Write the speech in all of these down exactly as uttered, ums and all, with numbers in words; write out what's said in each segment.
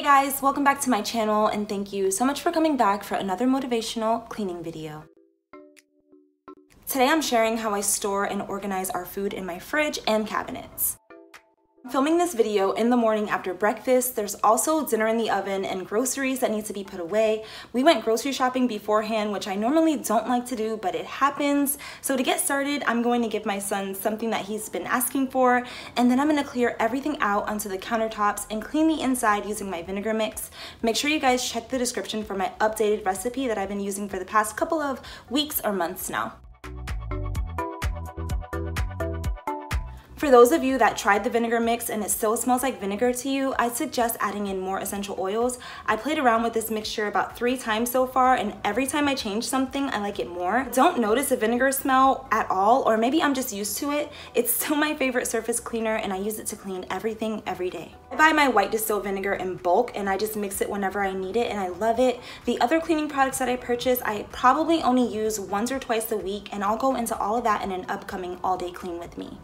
Hey guys, welcome back to my channel and thank you so much for coming back for another motivational cleaning video. Today I'm sharing how I store and organize our food in my fridge and cabinets. I'm filming this video in the morning after breakfast. There's also dinner in the oven and groceries that need to be put away. We went grocery shopping beforehand, which I normally don't like to do, but it happens. So to get started, I'm going to give my son something that he's been asking for, and then I'm going to clear everything out onto the countertops and clean the inside using my vinegar mix. Make sure you guys check the description for my updated recipe that I've been using for the past couple of weeks or months now. For those of you that tried the vinegar mix and it still smells like vinegar to you, I suggest adding in more essential oils. I played around with this mixture about three times so far, and every time I change something, I like it more. Don't notice a vinegar smell at all, or maybe I'm just used to it. It's still my favorite surface cleaner, and I use it to clean everything every day. I buy my white distilled vinegar in bulk, and I just mix it whenever I need it, and I love it. The other cleaning products that I purchase, I probably only use once or twice a week, and I'll go into all of that in an upcoming all-day clean with me.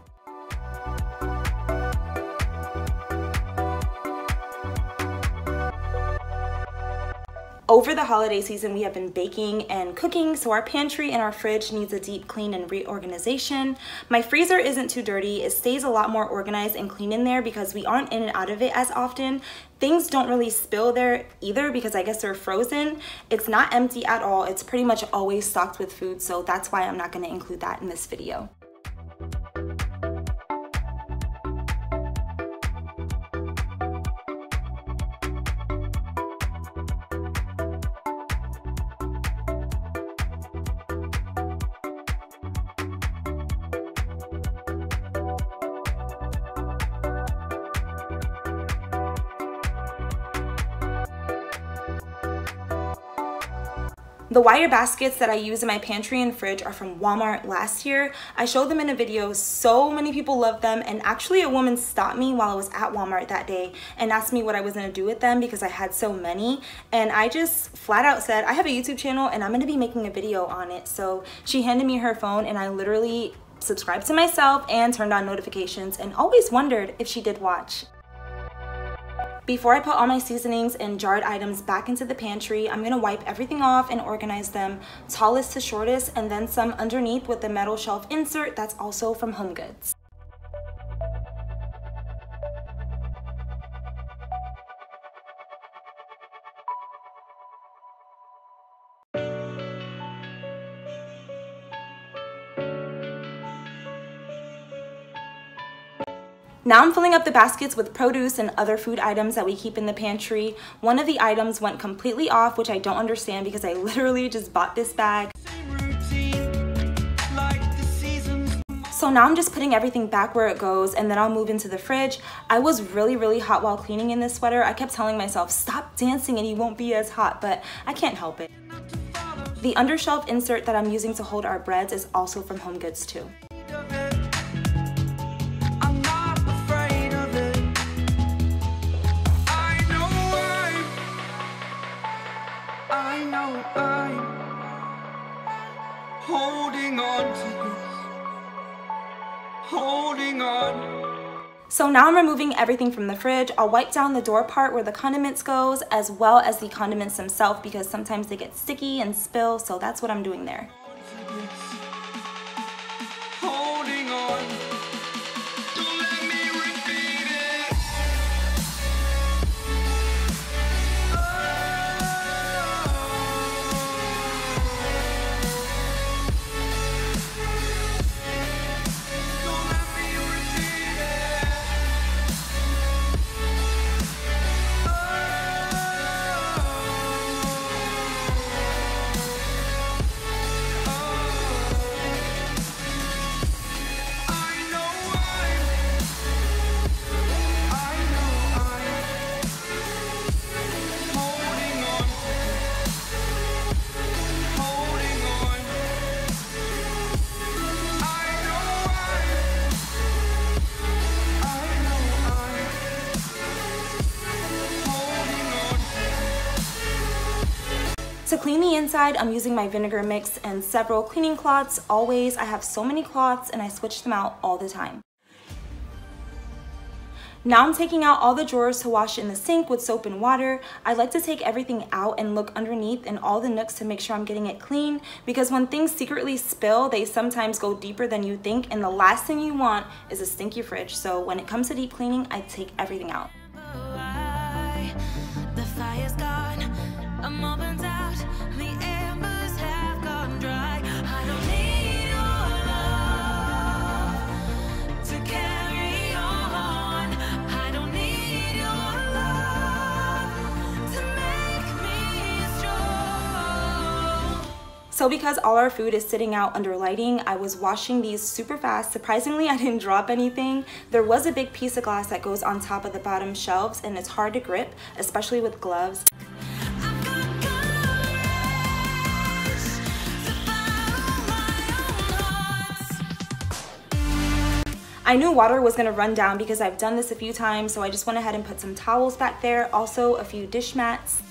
Over the holiday season, we have been baking and cooking, so our pantry and our fridge needs a deep clean and reorganization. My freezer isn't too dirty. It stays a lot more organized and clean in there because we aren't in and out of it as often. Things don't really spill there either because I guess they're frozen. It's not empty at all. It's pretty much always stocked with food, so that's why I'm not going to include that in this video. The wire baskets that I use in my pantry and fridge are from Walmart last year. I showed them in a video, so many people loved them, and actually a woman stopped me while I was at Walmart that day and asked me what I was gonna do with them because I had so many, and I just flat out said, I have a YouTube channel and I'm gonna be making a video on it. So she handed me her phone and I literally subscribed to myself and turned on notifications and always wondered if she did watch. Before I put all my seasonings and jarred items back into the pantry, I'm gonna wipe everything off and organize them tallest to shortest, and then some underneath with the metal shelf insert that's also from Homegoods. Now I'm filling up the baskets with produce and other food items that we keep in the pantry. One of the items went completely off, which I don't understand because I literally just bought this bag. So now I'm just putting everything back where it goes, and then I'll move into the fridge. I was really, really hot while cleaning in this sweater. I kept telling myself, stop dancing and you won't be as hot, but I can't help it. The undershelf insert that I'm using to hold our breads is also from Homegoods too. So now I'm removing everything from the fridge. I'll wipe down the door part where the condiments goes, as well as the condiments themselves, because sometimes they get sticky and spill, so that's what I'm doing there. To clean the inside, I'm using my vinegar mix and several cleaning cloths. Always, I have so many cloths and I switch them out all the time. Now I'm taking out all the drawers to wash in the sink with soap and water. I like to take everything out and look underneath in all the nooks to make sure I'm getting it clean, because when things secretly spill, they sometimes go deeper than you think, and the last thing you want is a stinky fridge. So when it comes to deep cleaning, I take everything out. The fire's gone, I'm all burnt out, the embers have gone dry. I don't need your love to carry on. I don't need your love to make me strong. So because all our food is sitting out under lighting, I was washing these super fast. Surprisingly, I didn't drop anything. There was a big piece of glass that goes on top of the bottom shelves, and it's hard to grip, especially with gloves. I knew water was gonna run down because I've done this a few times, so I just went ahead and put some towels back there, also a few dish mats.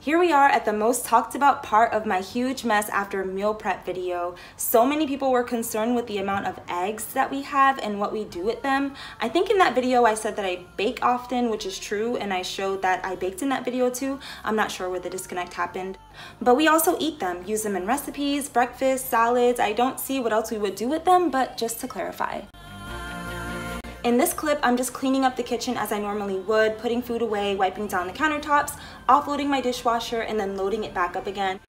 Here we are at the most talked about part of my huge mess after meal prep video. So many people were concerned with the amount of eggs that we have and what we do with them. I think in that video I said that I bake often, which is true, and I showed that I baked in that video too. I'm not sure where the disconnect happened. But we also eat them, use them in recipes, breakfast, salads. I don't see what else we would do with them, but just to clarify. In this clip, I'm just cleaning up the kitchen as I normally would, putting food away, wiping down the countertops, offloading my dishwasher, and then loading it back up again.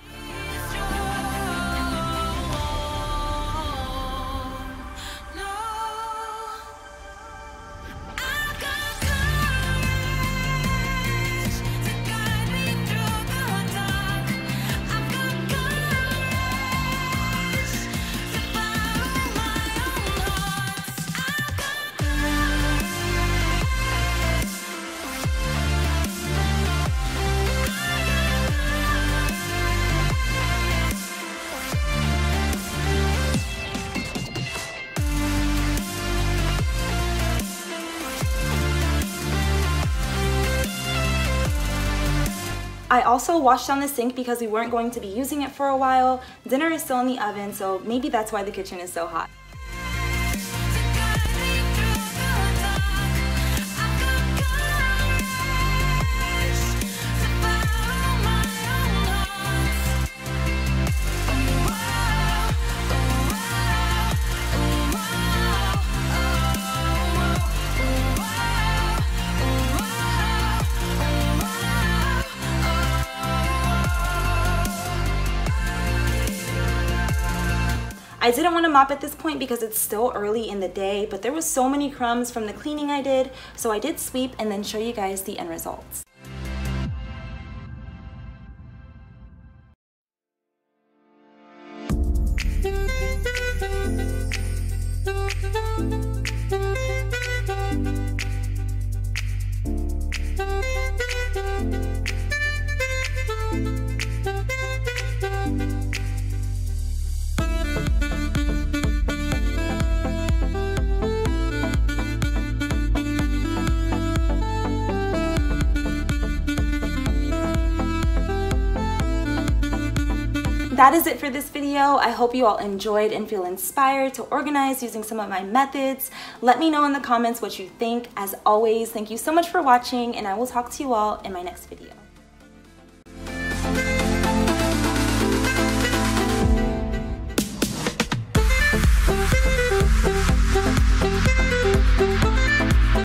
I also washed down the sink because we weren't going to be using it for a while. Dinner is still in the oven, so maybe that's why the kitchen is so hot. I didn't want to mop at this point because it's still early in the day, but there was so many crumbs from the cleaning I did, so I did sweep and then show you guys the end results. That is it for this video. I hope you all enjoyed and feel inspired to organize using some of my methods. Let me know in the comments what you think. As always, thank you so much for watching, and I will talk to you all in my next video.